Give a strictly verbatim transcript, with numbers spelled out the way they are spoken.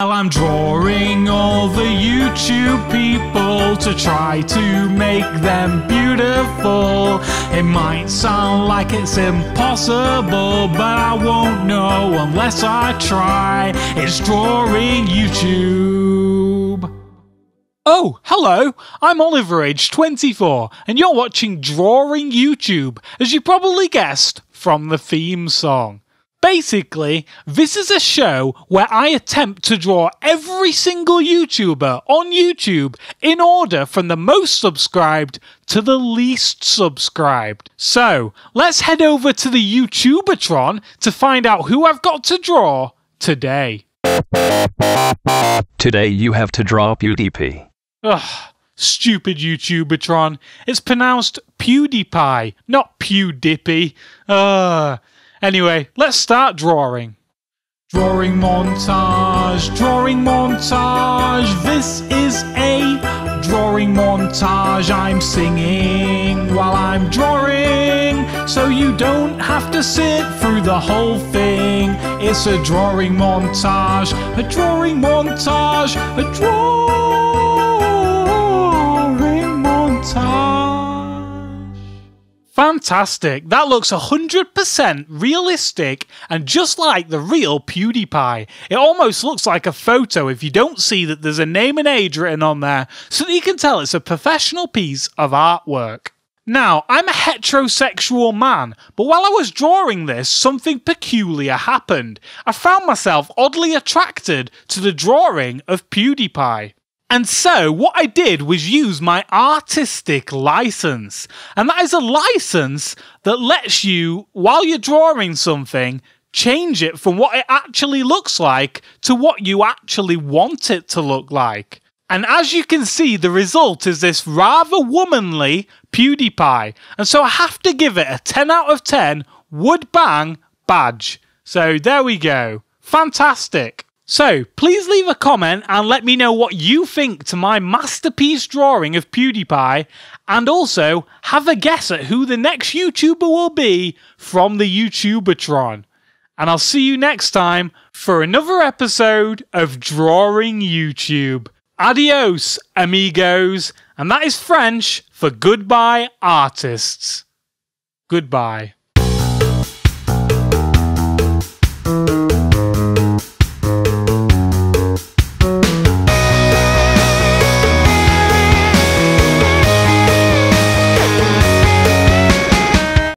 Well, I'm drawing all the YouTube people to try to make them beautiful. It might sound like it's impossible, but I won't know unless I try. It's drawing YouTube. Oh, hello, I'm Oliver, age twenty-four, and you're watching Drawing YouTube, as you probably guessed from the theme song. Basically, this is a show where I attempt to draw every single YouTuber on YouTube in order from the most subscribed to the least subscribed. So, let's head over to the YouTubertron to find out who I've got to draw today. Today you have to draw PewDiePie. Ugh, stupid YouTubertron. It's pronounced PewDiePie, not PewDippy. Ugh. Anyway, let's start drawing. Drawing montage, drawing montage, this is a drawing montage. I'm singing while I'm drawing, so you don't have to sit through the whole thing. It's a drawing montage, a drawing montage, a drawing montage. Fantastic! That looks one hundred percent realistic and just like the real PewDiePie. It almost looks like a photo if you don't see that there's a name and age written on there, so that you can tell it's a professional piece of artwork. Now, I'm a heterosexual man, but while I was drawing this, something peculiar happened. I found myself oddly attracted to the drawing of PewDiePie. And so, what I did was use my artistic license. And that is a license that lets you, while you're drawing something, change it from what it actually looks like to what you actually want it to look like. And as you can see, the result is this rather womanly PewDiePie. And so I have to give it a ten out of ten wood bang badge. So there we go. Fantastic. So, please leave a comment and let me know what you think to my masterpiece drawing of PewDiePie, and also have a guess at who the next YouTuber will be from the YouTubertron. And I'll see you next time for another episode of Drawing YouTube. Adios, amigos, and that is French for goodbye, artists. Goodbye.